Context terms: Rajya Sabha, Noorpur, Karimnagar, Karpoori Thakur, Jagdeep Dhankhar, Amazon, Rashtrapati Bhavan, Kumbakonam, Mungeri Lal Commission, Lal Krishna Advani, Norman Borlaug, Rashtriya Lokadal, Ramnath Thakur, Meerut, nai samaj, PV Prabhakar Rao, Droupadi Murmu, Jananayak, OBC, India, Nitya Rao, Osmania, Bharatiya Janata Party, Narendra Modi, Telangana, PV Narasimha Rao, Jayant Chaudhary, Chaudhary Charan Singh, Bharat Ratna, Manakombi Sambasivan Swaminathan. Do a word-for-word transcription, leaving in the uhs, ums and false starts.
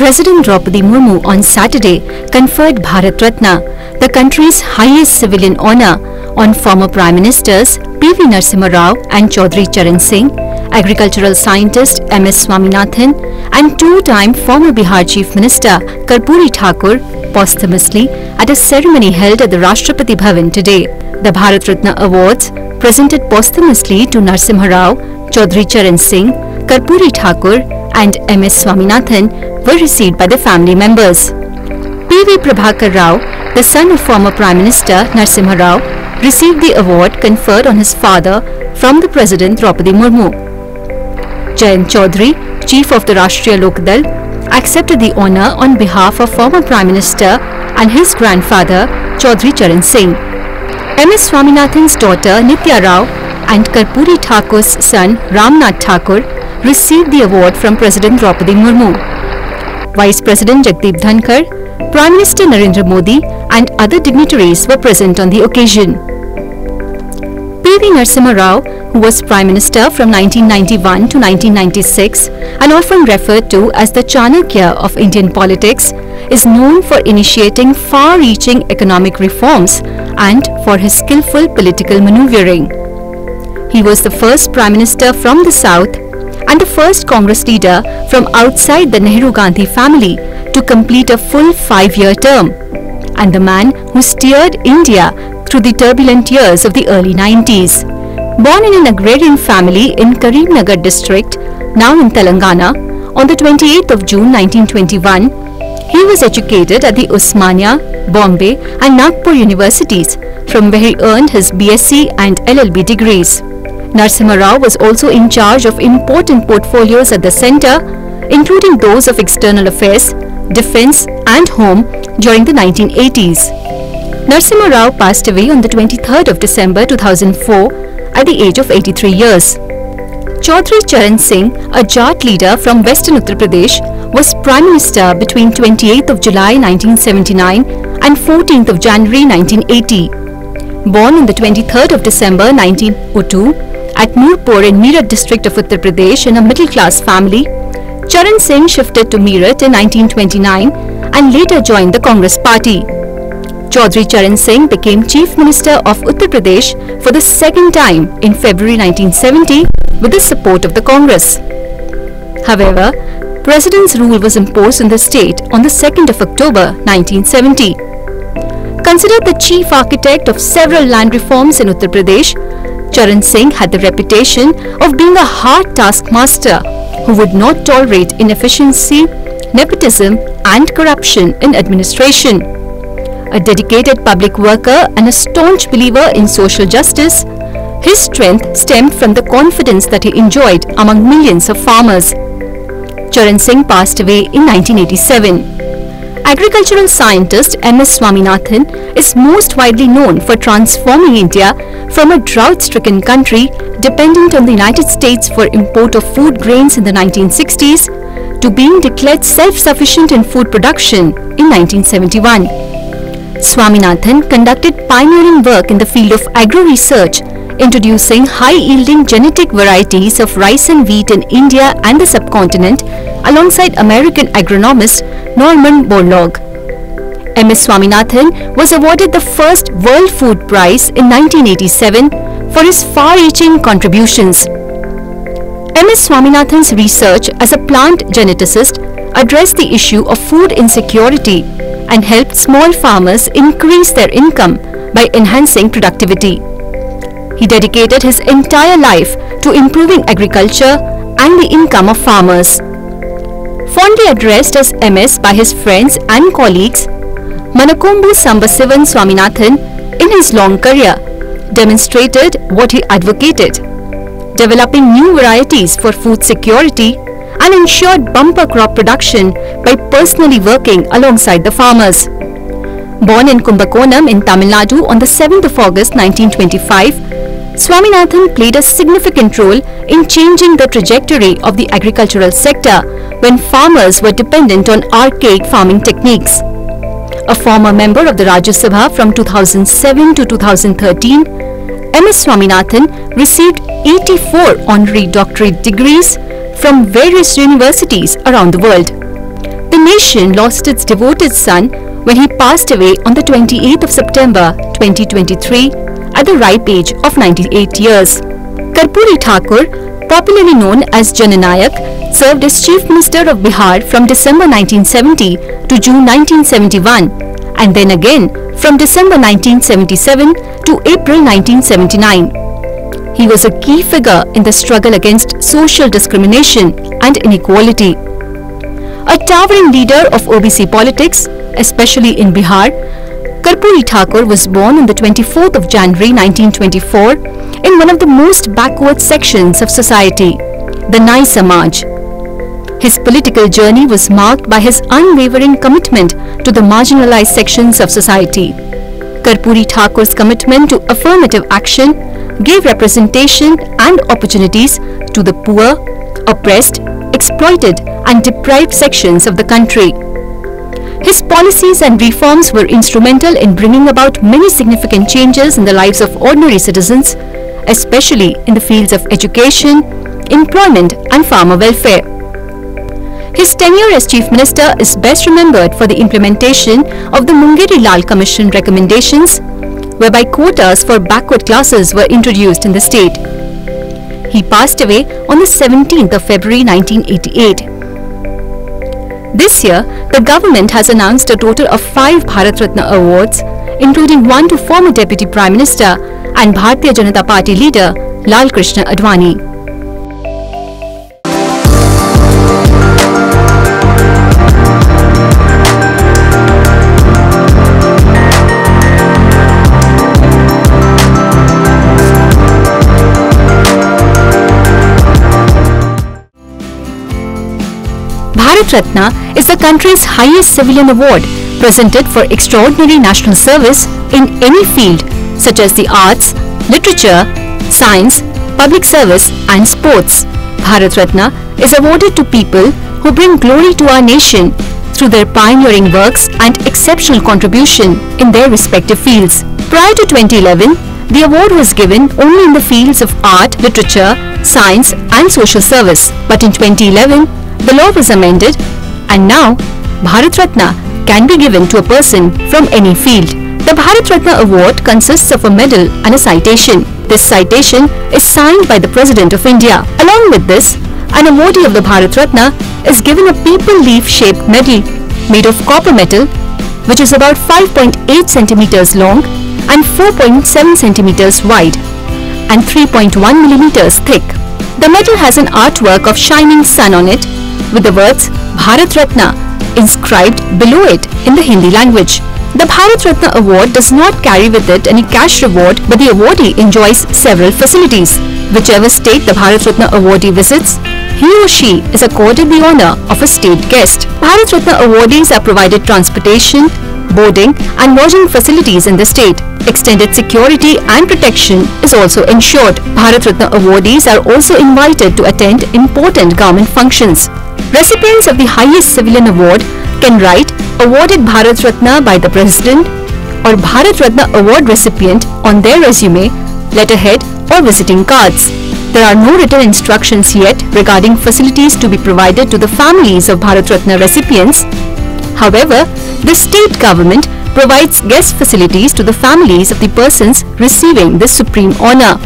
President Droupadi Murmu on Saturday conferred Bharat Ratna, the country's highest civilian honour, on former Prime Ministers P V Narasimha Rao and Chaudhary Charan Singh, agricultural scientist M S Swaminathan and two-time former Bihar Chief Minister Karpoori Thakur posthumously at a ceremony held at the Rashtrapati Bhavan today. The Bharat Ratna Awards, presented posthumously to Narasimha Rao, Chaudhary Charan Singh, Karpoori Thakur and M S Swaminathan, were received by the family members. P V Prabhakar Rao, the son of former Prime Minister Narasimha Rao, received the award conferred on his father from the President Droupadi Murmu. Jayant Chaudhary, Chief of the Rashtriya Lokadal, accepted the honour on behalf of former Prime Minister and his grandfather Chaudhary Charan Singh. M S Swaminathan's daughter Nitya Rao and Karpoori Thakur's son Ramnath Thakur received the award from President Droupadi Murmu. Vice President Jagdeep Dhankhar, Prime Minister Narendra Modi and other dignitaries were present on the occasion. P V Narasimha Rao, who was Prime Minister from nineteen ninety-one to nineteen ninety-six and often referred to as the Chanakya of Indian politics, is known for initiating far-reaching economic reforms and for his skillful political manoeuvring. He was the first Prime Minister from the South and the first Congress leader from outside the Nehru-Gandhi family to complete a full five-year term, and the man who steered India through the turbulent years of the early nineties. Born in an agrarian family in Karimnagar district, now in Telangana, on the twenty-eighth of June nineteen twenty-one, he was educated at the Osmania, Bombay and Nagpur universities, from where he earned his B S c and L L B degrees. Narasimha Rao was also in charge of important portfolios at the centre, including those of external affairs, defence and home during the nineteen eighties. Narasimha Rao passed away on the twenty-third of December two thousand four at the age of eighty-three years. Chaudhary Charan Singh, a Jat leader from western Uttar Pradesh, was Prime Minister between twenty-eighth of July nineteen seventy-nine and fourteenth of January nineteen eighty. Born on the twenty-third of December nineteen oh two at Noorpur in Meerut district of Uttar Pradesh in a middle-class family, Charan Singh shifted to Meerut in nineteen twenty-nine and later joined the Congress party. Chaudhary Charan Singh became Chief Minister of Uttar Pradesh for the second time in February nineteen seventy with the support of the Congress. However, President's rule was imposed in the state on the second of October nineteen seventy. Considered the chief architect of several land reforms in Uttar Pradesh, Charan Singh had the reputation of being a hard taskmaster who would not tolerate inefficiency, nepotism and corruption in administration. A dedicated public worker and a staunch believer in social justice, his strength stemmed from the confidence that he enjoyed among millions of farmers. Charan Singh passed away in nineteen eighty-seven. Agricultural scientist M S Swaminathan is most widely known for transforming India from a drought-stricken country dependent on the United States for import of food grains in the nineteen sixties to being declared self-sufficient in food production in nineteen seventy-one. Swaminathan conducted pioneering work in the field of agro-research, introducing high-yielding genetic varieties of rice and wheat in India and the subcontinent alongside American agronomist Norman Borlaug. M S Swaminathan was awarded the first World Food Prize in nineteen eighty-seven for his far-reaching contributions. M S Swaminathan's research as a plant geneticist addressed the issue of food insecurity and helped small farmers increase their income by enhancing productivity. He dedicated his entire life to improving agriculture and the income of farmers. Fondly addressed as M S by his friends and colleagues, Manakombi Sambasivan Swaminathan, in his long career, demonstrated what he advocated, developing new varieties for food security and ensured bumper crop production by personally working alongside the farmers. Born in Kumbakonam in Tamil Nadu on the seventh of August nineteen twenty-five, Swaminathan played a significant role in changing the trajectory of the agricultural sector when farmers were dependent on archaic farming techniques. A former member of the Rajya Sabha from two thousand seven to two thousand thirteen, M S Swaminathan received eighty-four honorary doctorate degrees from various universities around the world. The nation lost its devoted son when he passed away on the twenty-eighth of September twenty twenty-three at the ripe age of ninety-eight years. Karpoori Thakur, popularly known as Jananayak, served as Chief Minister of Bihar from December nineteen seventy to June nineteen seventy-one and then again from December nineteen seventy-seven to April nineteen seventy-nine. He was a key figure in the struggle against social discrimination and inequality. A towering leader of O B C politics, especially in Bihar, Karpoori Thakur was born on the twenty-fourth of January nineteen twenty-four in one of the most backward sections of society, the Nai Samaj. His political journey was marked by his unwavering commitment to the marginalized sections of society. Karpoori Thakur's commitment to affirmative action gave representation and opportunities to the poor, oppressed, exploited and deprived sections of the country. His policies and reforms were instrumental in bringing about many significant changes in the lives of ordinary citizens, especially in the fields of education, employment and farmer welfare. His tenure as Chief Minister is best remembered for the implementation of the Mungeri Lal Commission recommendations, whereby quotas for backward classes were introduced in the state. He passed away on the seventeenth of February nineteen eighty-eight. This year, the government has announced a total of five Bharat Ratna awards, including one to former Deputy Prime Minister and Bharatiya Janata Party leader Lal Krishna Advani. Bharat Ratna is the country's highest civilian award presented for extraordinary national service in any field such as the arts, literature, science, public service and sports. Bharat Ratna is awarded to people who bring glory to our nation through their pioneering works and exceptional contribution in their respective fields. Prior to twenty eleven, the award was given only in the fields of art, literature, science and social service, but in twenty eleven, the law was amended and now Bharat Ratna can be given to a person from any field. The Bharat Ratna award consists of a medal and a citation. This citation is signed by the President of India. Along with this, an awardee of the Bharat Ratna is given a maple leaf shaped medal made of copper metal, which is about five point eight centimeters long and four point seven centimeters wide and three point one millimeters thick. The medal has an artwork of shining sun on it, with the words Bharat Ratna inscribed below it in the Hindi language. The Bharat Ratna award does not carry with it any cash reward, but the awardee enjoys several facilities. Whichever state the Bharat Ratna awardee visits, he or she is accorded the honour of a state guest. Bharat Ratna awardees are provided transportation, boarding and lodging facilities in the state. Extended security and protection is also ensured. Bharat Ratna awardees are also invited to attend important government functions. Recipients of the highest civilian award can write "Awarded Bharat Ratna by the President" or "Bharat Ratna Award Recipient" on their resume, letterhead or visiting cards. There are no written instructions yet regarding facilities to be provided to the families of Bharat Ratna recipients. However, the state government provides guest facilities to the families of the persons receiving this supreme honour.